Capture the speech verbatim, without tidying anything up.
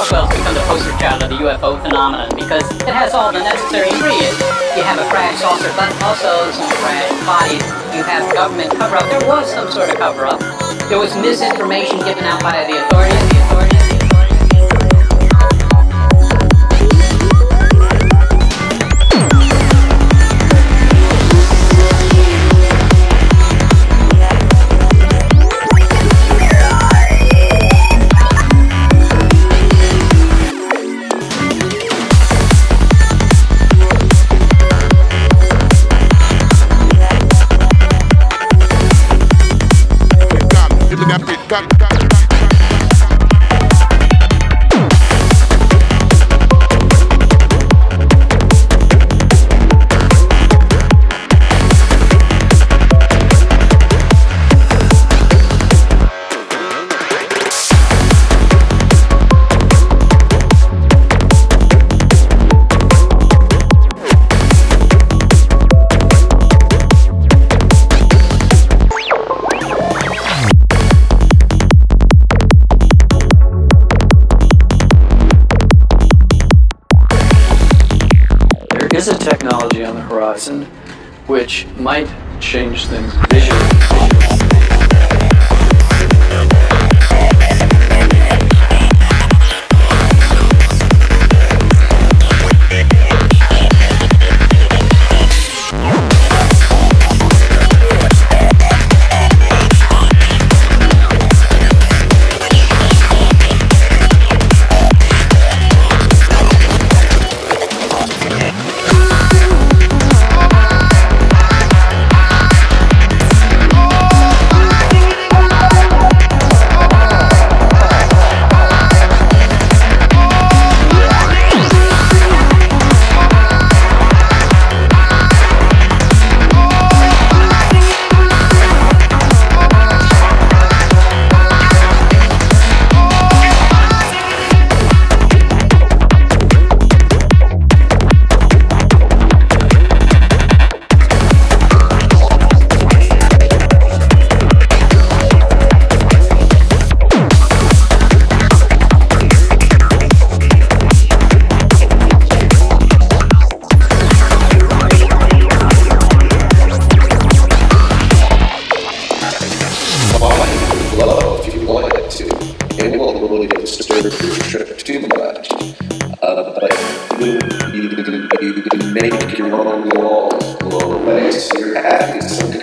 Roswell's become the poster child of the U F O phenomenon because it has all the necessary ingredients. You have a crash saucer, but also some crash bodies. You have government cover-up. There was some sort of cover-up. There was misinformation given out by the authorities. The authorities. Got it. Is a technology on the horizon which might change things visually. Too much, uh, but you can make your own walls blow away, so you're happy.